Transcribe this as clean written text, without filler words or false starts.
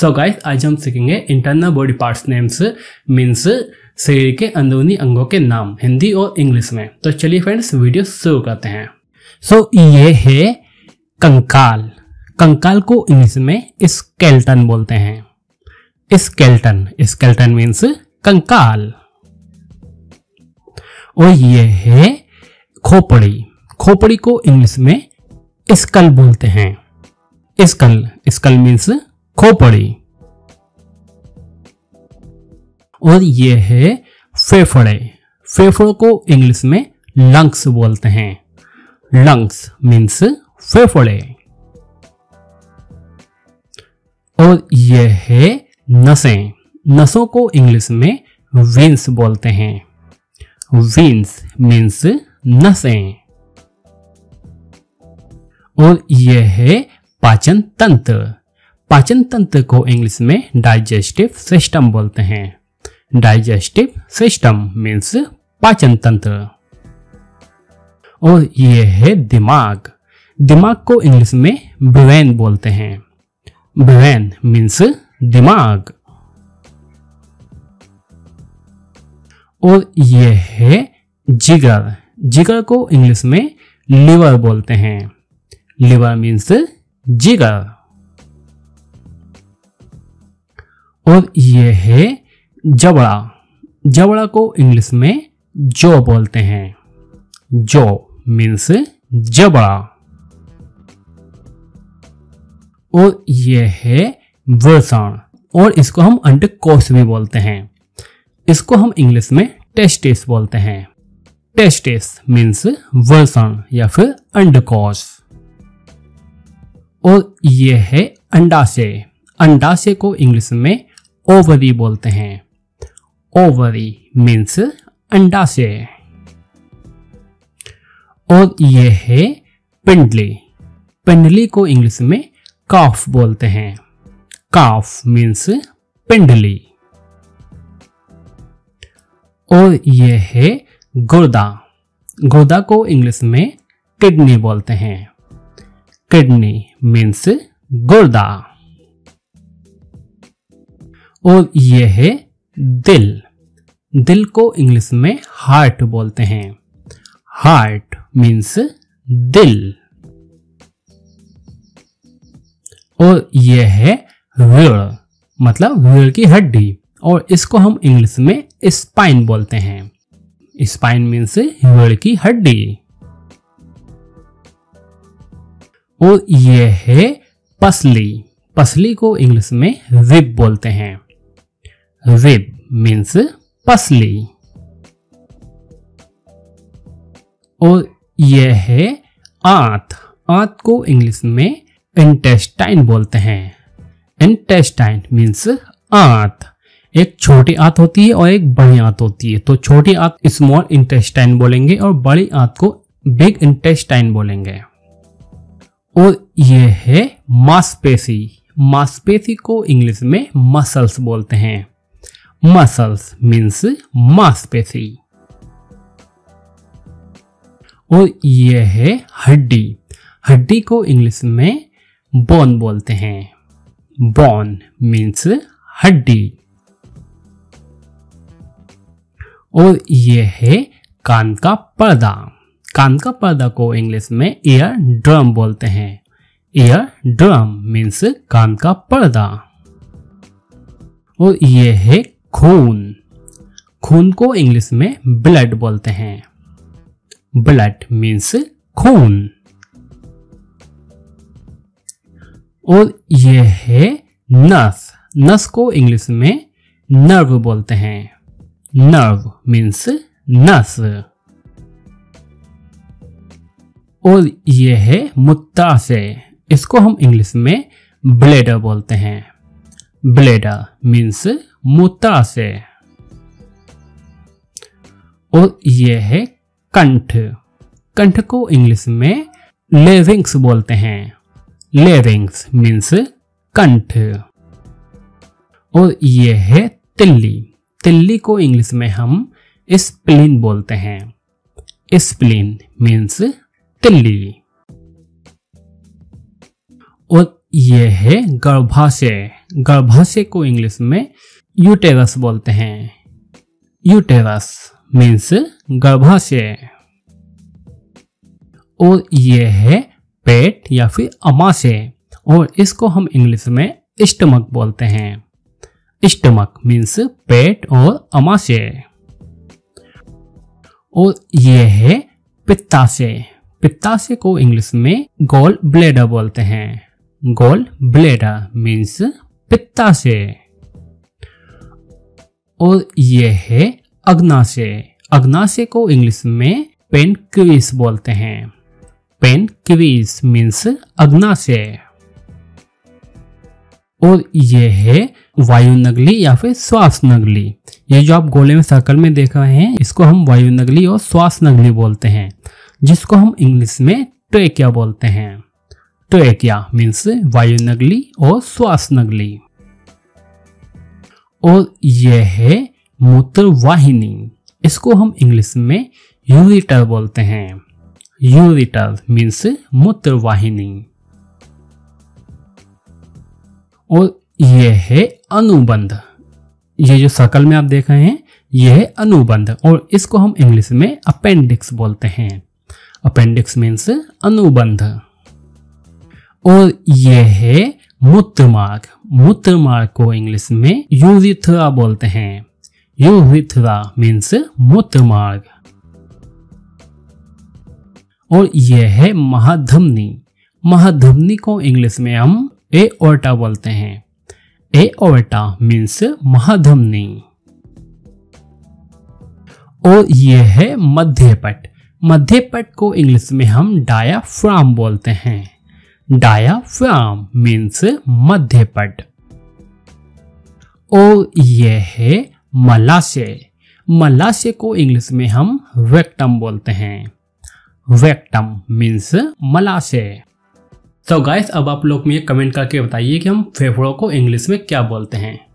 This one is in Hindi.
सो गाइस, आज हम सीखेंगे internal body parts names, means शरीर के अंदरूनी अंगों के नाम हिंदी और इंग्लिश में। तो चलिए फ्रेंड्स, वीडियो शुरू करते हैं। ये है कंकाल। कंकाल को इंग्लिश में स्केलेटन बोलते हैं। स्केलेटन, स्केलेटन मीन्स कंकाल। और ये है खोपड़ी। खोपड़ी को इंग्लिश में स्कल बोलते हैं। स्कल, स्कल मीन्स खोपड़ी। और ये है फेफड़े। फेफड़ों को इंग्लिश में लंग्स बोलते हैं। लंग्स मीन्स फेफड़े। और ये है नसें। नसों को इंग्लिश में वेंस बोलते हैं। वेंस मीन्स नसें। और ये है पाचन तंत्र। पाचन तंत्र को इंग्लिश में डाइजेस्टिव सिस्टम बोलते हैं। डाइजेस्टिव सिस्टम मीन्स पाचन तंत्र। और ये है दिमाग। दिमाग को इंग्लिश में ब्रेन बोलते हैं। ब्रेन मीन्स दिमाग। और ये है जिगर। जिगर को इंग्लिश में लिवर बोलते हैं। लिवर मीन्स जिगर। और ये है जबड़ा। जबड़ा को इंग्लिश में जॉ बोलते हैं। जॉ मीन्स जबड़ा। और ये है वृषण, और इसको हम अंडकोश भी बोलते हैं। इसको हम इंग्लिश में टेस्टिस बोलते हैं। टेस्टिस मीन्स वृषण या फिर अंडकोश। और ये है अंडाशय। अंडाशय को इंग्लिश में ओवरी बोलते हैं। ओवरी मीन्स अंडाशय। और ये है पिंडली। पिंडली को इंग्लिश में काफ बोलते हैं। काफ मीन्स पिंडली। और ये है गुर्दा। गुर्दा को इंग्लिश में किडनी बोलते हैं। किडनी मीन्स गुर्दा। और ये है दिल। दिल को इंग्लिश में हार्ट बोलते हैं। हार्ट मीन्स दिल। और ये है रीढ़, मतलब रीढ़ की हड्डी, और इसको हम इंग्लिश में स्पाइन बोलते हैं। स्पाइन मीन्स रीढ़ की हड्डी। और ये है पसली। पसली को इंग्लिश में रिब बोलते हैं। रिब मीन्स पसली। और यह है आंत। आंत को इंग्लिश में इंटेस्टाइन बोलते हैं। इंटेस्टाइन मीन्स आंत। एक छोटी आंत होती है और एक बड़ी आंत होती है। तो छोटी आंत स्मॉल इंटेस्टाइन बोलेंगे और बड़ी आंत को बिग इंटेस्टाइन बोलेंगे। और यह है मांसपेशी। मांसपेशी को इंग्लिश में मसल्स बोलते हैं। मसल्स मीन्स मांसपेशी। और यह है हड्डी। हड्डी को इंग्लिश में बोन बोलते हैं। बोन मीन्स हड्डी। और यह है कान का पर्दा। कान का पर्दा को इंग्लिश में ईयर ड्रम बोलते हैं। ईयर ड्रम मीन्स कान का पर्दा। और ये है खून। खून को इंग्लिश में ब्लड बोलते हैं। ब्लड मीन्स खून। और ये है नस। नस को इंग्लिश में नर्व बोलते हैं। नर्व मीन्स नस। और ये है मूत्राशय। इसको हम इंग्लिश में ब्लैडर बोलते हैं। ब्लैडर मीन्स मूत्राशय। और ये है कंठ। कंठ को इंग्लिश में लेरिंग्स बोलते हैं। लेरिंग्स मीन्स कंठ। और ये है तिल्ली। तिल्ली को इंग्लिश में हम स्प्लीन बोलते हैं। स्प्लीन मीन्स तिल्ली। और ये है गर्भाशय। गर्भाशय को इंग्लिश में यूटेरस बोलते हैं। यूटेरस मीन्स गर्भाशय। और ये है पेट या फिर अमाशय, और इसको हम इंग्लिश में स्टमक बोलते हैं। स्टमक मीन्स पेट और अमाशय। और ये है पित्ताशय। पित्ताशय को इंग्लिश में गॉल ब्लैडर बोलते हैं। गॉल ब्लैडर मीन्स पित्ताशय। और ये है अग्नाशय। अग्नाशय को इंग्लिश में पेनक्रियास बोलते हैं। पेनक्रियास मीन्स अग्नाशय। और ये है वायुनगली या फिर श्वासनगली। ये जो आप गोले में सर्कल में देख रहे हैं, इसको हम वायुनगली और श्वासनगली बोलते हैं, जिसको हम इंग्लिश में ट्रेकिया बोलते हैं। ट्रेकिया मीन्स वायुनगली और श्वासनगली। और ये है मूत्रवाहिनी। इसको हम इंग्लिश में यूरिटर बोलते हैं। यूरिटर मीन्स मूत्रवाहिनी। और यह है अनुबंध। ये जो सर्कल में आप देख रहे हैं, यह है अनुबंध, और इसको हम इंग्लिश में अपेंडिक्स बोलते हैं। अपेंडिक्स मीन्स अनुबंध। और यह है मूत्रमार्ग। मूत्रमार्ग को इंग्लिश में यूरिथ्रा बोलते हैं। यूरिथ्रा मीन्स मूत्रमार्ग। और यह है महाधमनी। महाधमनी को इंग्लिश में हम एओर्टा बोलते हैं। एओर्टा मीन्स महाधमनी। और यह है मध्यपट। मध्यपट को इंग्लिश में हम डायाफ्राम बोलते हैं। डायाफ्राम मीन्स मध्यपट। और यह है मलाशय। मलाशय को इंग्लिश में हम रेक्टम बोलते हैं। रेक्टम मीन्स मलाशय। तो गाइस, अब आप लोग मुझे कमेंट करके बताइए कि हम फेफड़ों को इंग्लिश में क्या बोलते हैं।